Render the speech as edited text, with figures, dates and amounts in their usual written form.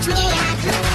Put me at